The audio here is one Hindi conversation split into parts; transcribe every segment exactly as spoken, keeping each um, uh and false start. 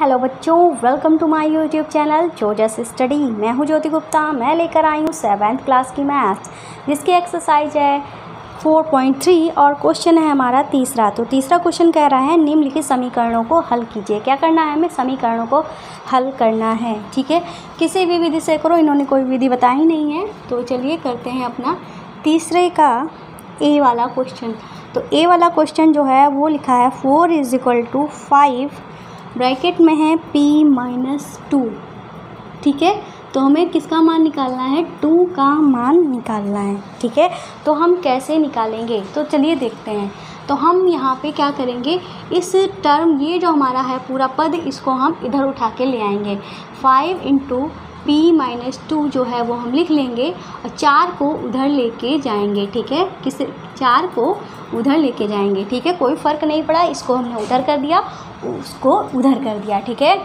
हेलो बच्चों, welcome to my YouTube channel जोजस स्टडी। मैं हूं ज्योति गुप्ता। मैं लेकर आई हूं सेवेंथ क्लास की मैथ्स, जिसकी एक्सरसाइज है फोर पॉइंट थ्री और क्वेश्चन है हमारा तीसरा। तो तीसरा क्वेश्चन कह रहा है निम्नलिखित समीकरणों को हल कीजिए। क्या करना है हमें? समीकरणों को हल करना है। ठीक है, किसी भी विधि से करो, इन्होंने कोई विधि बताई नहीं है। तो चलिए करते हैं अपना तीसरे का ए वाला क्वेश्चन। तो ए वाला क्वेश्चन जो है वो लिखा है four is equal to five, bracket में है p माइनस टू। ठीक है, तो हमें किसका मान निकालना है? टू का मान निकालना है। ठीक है, तो हम कैसे निकालेंगे? तो चलिए देखते हैं। तो हम यहाँ पे क्या करेंगे, इस टर्म, ये जो हमारा है पूरा पद, इसको हम इधर उठा के ले आएंगे। Five into p minus two जो है वो हम लिख लेंगे और चार को उधर लेके जाएंगे। ठीक है, किस चार को उधर लेके जाएंगे। ठीक है, कोई फ़र्क नहीं पड़ा, इसको हमने उधर कर दिया, उसको उधर कर दिया। ठीक है,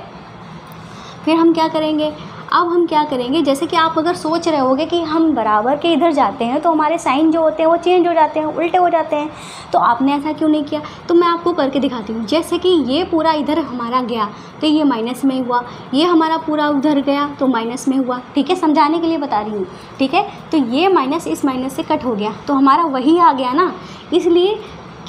फिर हम क्या करेंगे, अब हम क्या करेंगे, जैसे कि आप अगर सोच रहे होगे कि हम बराबर के इधर जाते हैं तो हमारे साइन जो होते हैं वो चेंज हो जाते हैं, उल्टे हो जाते हैं, तो आपने ऐसा क्यों नहीं किया? तो मैं आपको करके दिखाती हूँ। जैसे कि ये पूरा इधर हमारा गया तो ये माइनस में हुआ, ये हमारा पूरा उधर गया तो माइनस में हुआ। ठीक है, समझाने के लिए बता रही हूँ। ठीक है, तो ये माइनस इस माइनस से कट हो गया तो हमारा वही आ गया ना, इसलिए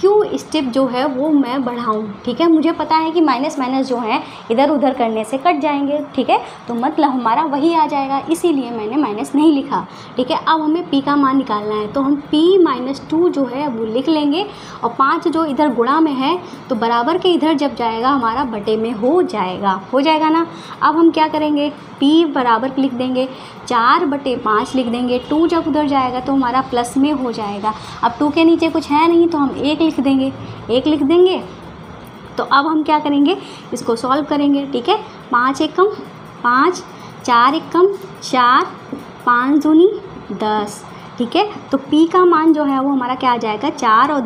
क्यों स्टेप जो है वो मैं बढ़ाऊँ। ठीक है, मुझे पता है कि माइनस माइनस जो है इधर उधर करने से कट जाएंगे। ठीक है, तो मतलब हमारा वही आ जाएगा, इसीलिए मैंने माइनस नहीं लिखा। ठीक है, अब हमें p का मान निकालना है तो हम p माइनस टू जो है वो लिख लेंगे और पाँच जो इधर गुणा में है तो बराबर के इधर जब जाएगा हमारा बटे में हो जाएगा, हो जाएगा ना। अब हम क्या करेंगे, p बराबर लिख देंगे, चार बटे पाँच लिख देंगे, टू जब उधर जाएगा तो हमारा प्लस में हो जाएगा। अब टू के नीचे कुछ है नहीं तो हम एक लिख देंगे, एक लिख देंगे। तो अब हम क्या करेंगे, इसको सॉल्व करेंगे। ठीक है, पाँच एक कम पाँच, चार एक कम चार, पाँच दूनी दस। ठीक है, तो p का मान जो है वो हमारा क्या आ जाएगा, चार और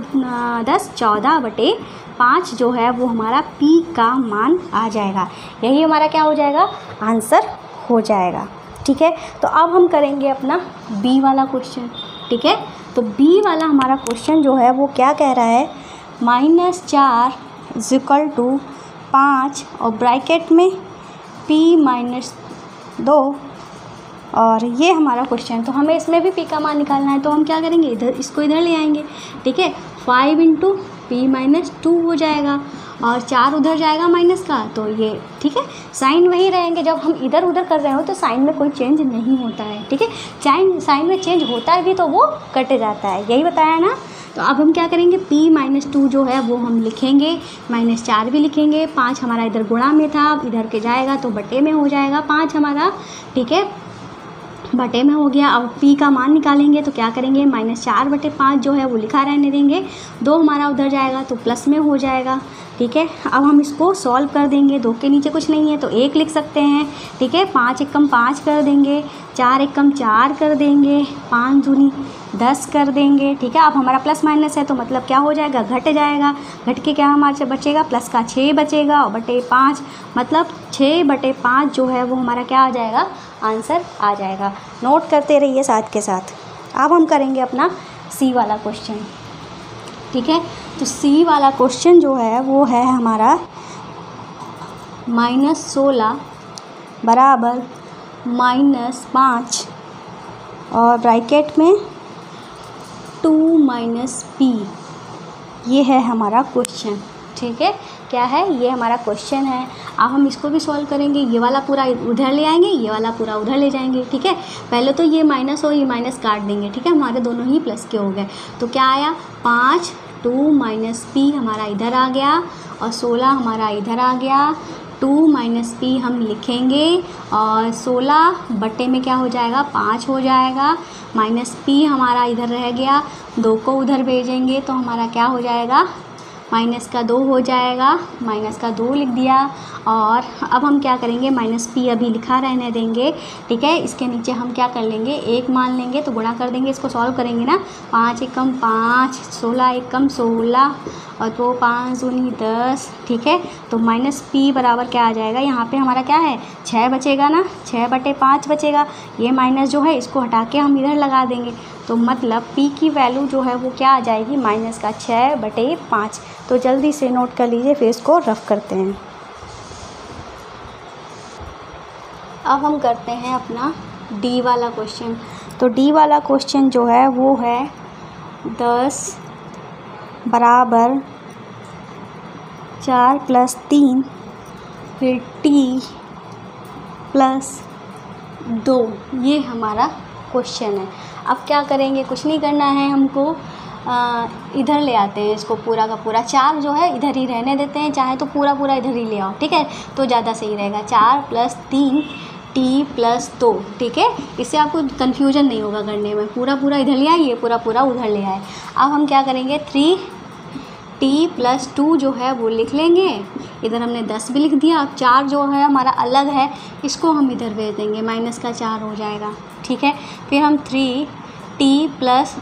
दस चौदह बटे पाँच जो है वो हमारा p का मान आ जाएगा। यही हमारा क्या हो जाएगा, आंसर हो जाएगा। ठीक है, तो अब हम करेंगे अपना b वाला क्वेश्चन। ठीक है, तो b वाला हमारा क्वेश्चन जो है वो क्या कह रहा है, माइनस चार इज इक्वल टू पाँच और ब्रैकेट में p माइनस दो, और ये हमारा क्वेश्चन। तो हमें इसमें भी p का मान निकालना है तो हम क्या करेंगे, इधर इसको इधर ले आएंगे। ठीक है, five into p minus two हो जाएगा और चार उधर जाएगा माइनस का, तो ये ठीक है, साइन वही रहेंगे। जब हम इधर उधर कर रहे हो तो साइन में कोई चेंज नहीं होता है। ठीक है, साइन साइन में चेंज होता है भी तो वो कट जाता है, यही बताया ना। तो अब हम क्या करेंगे, p माइनस टू जो है वो हम लिखेंगे, माइनस चार भी लिखेंगे, पाँच हमारा इधर गुणा में था, अब इधर के जाएगा तो बटे में हो जाएगा पाँच हमारा। ठीक है, बटे में हो गया। अब p का मान निकालेंगे तो क्या करेंगे, माइनस चार बटे पाँच जो है वो लिखा रहने देंगे, दो हमारा उधर जाएगा तो प्लस में हो जाएगा। ठीक है, अब हम इसको सॉल्व कर देंगे, दो के नीचे कुछ नहीं है तो एक लिख सकते हैं। ठीक है, पाँच एक कम पाँच कर देंगे, चार एक कम चार कर देंगे, पाँच दूनी दस कर देंगे। ठीक है, अब हमारा प्लस माइनस है तो मतलब क्या हो जाएगा, घट जाएगा। घट के क्या हमारे बचेगा, प्लस का छः बचेगा और बटे पाँच, मतलब छः बटे पाँच जो है वो हमारा क्या आ जाएगा, आंसर आ जाएगा। नोट करते रहिए साथ के साथ। अब हम करेंगे अपना सी वाला क्वेश्चन। ठीक है, तो सी वाला क्वेश्चन जो है वो है हमारा माइनस सोलह बराबर माइनस पाँच और ब्रैकेट में टू माइनस पी, ये है हमारा क्वेश्चन। ठीक है, क्या है, ये हमारा क्वेश्चन है। अब हम इसको भी सॉल्व करेंगे, ये वाला पूरा उधर ले आएंगे, ये वाला पूरा उधर ले जाएंगे। ठीक है, पहले तो ये माइनस और ये माइनस काट देंगे। ठीक है, हमारे दोनों ही प्लस के हो गए तो क्या आया, पाँच टू माइनस पी हमारा इधर आ गया और सोलह हमारा इधर आ गया। टू माइनस पी हम लिखेंगे और सोलह बटे में क्या हो जाएगा, पाँच हो जाएगा। माइनस पी हमारा इधर रह गया, दो को उधर भेजेंगे तो हमारा क्या हो जाएगा, माइनस का दो हो जाएगा, माइनस का दो लिख दिया। और अब हम क्या करेंगे, माइनस पी अभी लिखा रहने देंगे। ठीक है, इसके नीचे हम क्या कर लेंगे, एक मान लेंगे तो गुणा कर देंगे, इसको सॉल्व करेंगे ना। पाँच एक कम पाँच, सोलह एक कम सोलह और दो पाँच दूनी दस। ठीक है, तो माइनस पी बराबर क्या आ जाएगा, यहाँ पे हमारा क्या है, छः बचेगा ना, छः बटे पाँच बचेगा। ये माइनस जो है इसको हटा के हम इधर लगा देंगे तो मतलब p की वैल्यू जो है वो क्या आ जाएगी, माइनस का छः बटे पाँच। तो जल्दी से नोट कर लीजिए, फिर इसको रफ करते हैं। अब हम करते हैं अपना डी वाला क्वेश्चन। तो डी वाला क्वेश्चन जो है वो है दस बराबर चार प्लस तीन फिर टी प्लस दो, ये हमारा क्वेश्चन है। अब क्या करेंगे, कुछ नहीं करना है हमको, आ, इधर ले आते हैं इसको पूरा का पूरा। चार जो है इधर ही रहने देते हैं, चाहे तो पूरा पूरा इधर ही ले आओ, ठीक है, तो ज़्यादा सही रहेगा। चार प्लस तीन टी प्लस दो, ठीक है, इससे आपको कन्फ्यूजन नहीं होगा करने में। पूरा पूरा इधर ले आइए, पूरा पूरा उधर ले आए। अब हम क्या करेंगे, थ्री टी प्लस टू जो है वो लिख लेंगे, इधर हमने दस भी लिख दिया। अब चार जो है हमारा अलग है, इसको हम इधर भेज देंगे, माइनस का चार हो जाएगा, ठीक है। फिर हम थ्री टी प्लस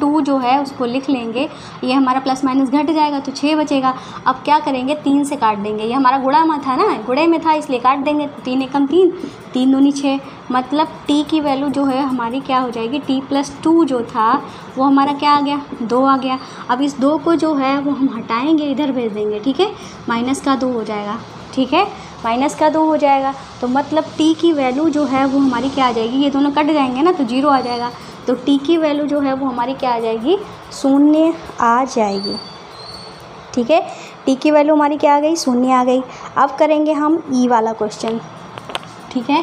टू जो है उसको लिख लेंगे, ये हमारा प्लस माइनस घट जाएगा तो छः बचेगा। अब क्या करेंगे, तीन से काट देंगे, ये हमारा गुड़ा में था ना, गुड़े में था इसलिए काट देंगे। तीन एकम तीन, तीन दूनी छः, मतलब टी की वैल्यू जो है हमारी क्या हो जाएगी, टी प्लस टू जो था वो हमारा क्या आ गया, दो आ गया। अब इस दो को जो है वो हम हटाएँगे, इधर भेज देंगे, ठीक है, माइनस का दो हो जाएगा, ठीक है, माइनस का दो हो जाएगा। तो मतलब टी की वैल्यू जो है वो हमारी क्या आ जाएगी, ये दोनों कट जाएंगे ना तो जीरो आ जाएगा। तो टी की वैल्यू जो है वो हमारी क्या आ जाएगी, शून्य आ जाएगी, ठीक है। टी की वैल्यू हमारी क्या आ गई, शून्य आ गई। अब करेंगे हम ई वाला क्वेश्चन, ठीक है।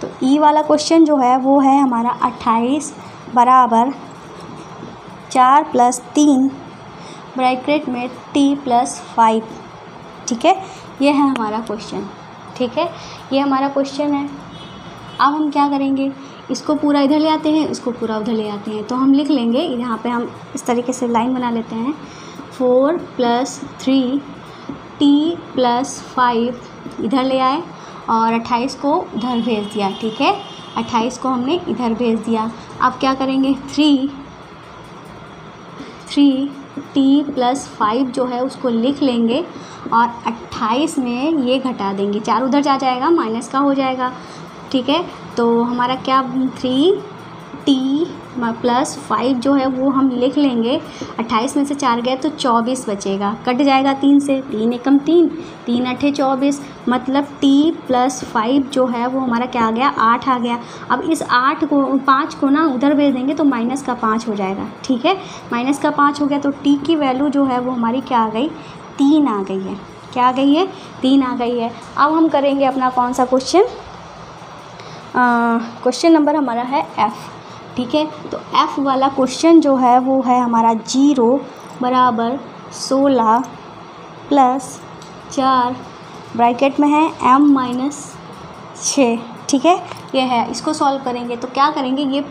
तो ई वाला क्वेश्चन जो है वो है हमारा अट्ठाईस बराबर चार प्लस तीन ब्रैकेट में टी प्लस फाइव, ठीक है, ये है हमारा क्वेश्चन, ठीक है, ये हमारा क्वेश्चन है। अब हम क्या करेंगे, इसको पूरा इधर ले आते हैं, इसको पूरा उधर ले आते हैं, तो हम लिख लेंगे, यहाँ पे हम इस तरीके से लाइन बना लेते हैं। Four plus three t plus five इधर ले आए और अट्ठाईस को उधर भेज दिया, ठीक है, अट्ठाईस को हमने इधर भेज दिया। अब क्या करेंगे, three three t plus five जो है उसको लिख लेंगे और अट्ठाईस में ये घटा देंगे, चार उधर जा जाएगा, माइनस का हो जाएगा, ठीक है। तो हमारा क्या, थ्री टी प्लस फाइव जो है वो हम लिख लेंगे, अट्ठाईस में से चार गए तो चौबीस बचेगा, कट जाएगा तीन से, तीन एकम तीन, तीन अट्ठे चौबीस, मतलब टी प्लस फाइव जो है वो हमारा क्या आ गया, आठ आ गया। अब इस आठ को, पाँच को ना उधर भेज देंगे तो माइनस का पाँच हो जाएगा, ठीक है, माइनस का पाँच हो गया। तो टी की वैल्यू जो है वो हमारी क्या आ गई, तीन आ गई है, क्या आ गई है, तीन आ गई है। अब हम करेंगे अपना कौन सा क्वेश्चन, क्वेश्चन uh, नंबर हमारा है एफ़, ठीक है। तो एफ़ वाला क्वेश्चन जो है वो है हमारा जीरो बराबर सोलह प्लस चार ब्रैकेट में है एम माइनस छः, ठीक है, ये है। इसको सॉल्व करेंगे तो क्या करेंगे, ये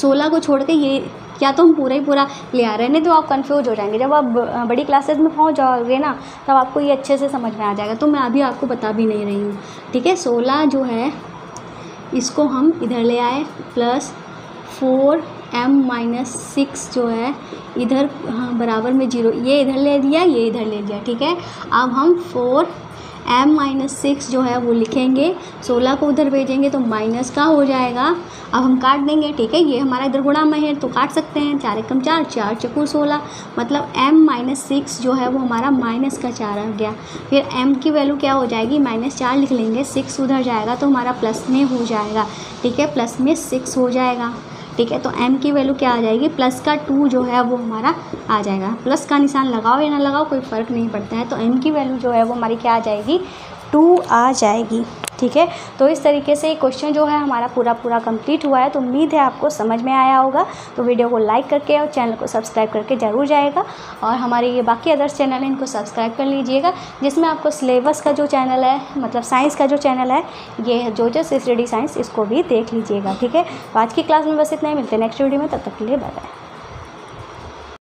सोलह को छोड़ के ये या तो हम पूरा ही पूरा ले आ रहे हैं, नहीं तो आप कंफ्यूज हो जाएंगे। जब आप बड़ी क्लासेस में पहुंच जाओगे ना तब आपको ये अच्छे से समझ में आ जाएगा, तो मैं अभी आपको बता भी नहीं रही हूँ, ठीक है। सोलह जो है इसको हम इधर ले आए, plus four m minus six जो है इधर, हाँ, बराबर में जीरो, ये इधर ले लिया, ये इधर ले लिया, ठीक है। अब हम फोर एम माइनस सिक्स जो है वो लिखेंगे, सोलह को उधर भेजेंगे तो माइनस का हो जाएगा। अब हम काट देंगे, ठीक है, ये हमारा इधर गुणा में है तो काट सकते हैं, चार एकम चार, चार चक्कू सोलह, मतलब m माइनस सिक्स जो है वो हमारा माइनस का चार आ गया। फिर m की वैल्यू क्या हो जाएगी, माइनस चार लिख लेंगे, सिक्स उधर जाएगा तो हमारा प्लस में हो जाएगा, ठीक है, प्लस में सिक्स हो जाएगा, ठीक है। तो m की वैल्यू क्या आ जाएगी, प्लस का टू जो है वो हमारा आ जाएगा, प्लस का निशान लगाओ या ना लगाओ कोई फ़र्क नहीं पड़ता है। तो m की वैल्यू जो है वो हमारी क्या आ जाएगी, टू आ जाएगी, ठीक है। तो इस तरीके से क्वेश्चन जो है हमारा पूरा पूरा कंप्लीट हुआ है। तो उम्मीद है आपको समझ में आया होगा। तो वीडियो को लाइक करके और चैनल को सब्सक्राइब करके ज़रूर जाएगा, और हमारे ये बाकी अदर्स चैनल हैं इनको सब्सक्राइब कर लीजिएगा, जिसमें आपको सिलेबस का जो चैनल है, मतलब साइंस का जो चैनल है, ये जोजस स्टडी साइंस, इसको भी देख लीजिएगा, ठीक है। तो आज की क्लास में बस इतना ही, मिलते हैं नेक्स्ट वीडियो में, तब तक के लिए बाय बाय।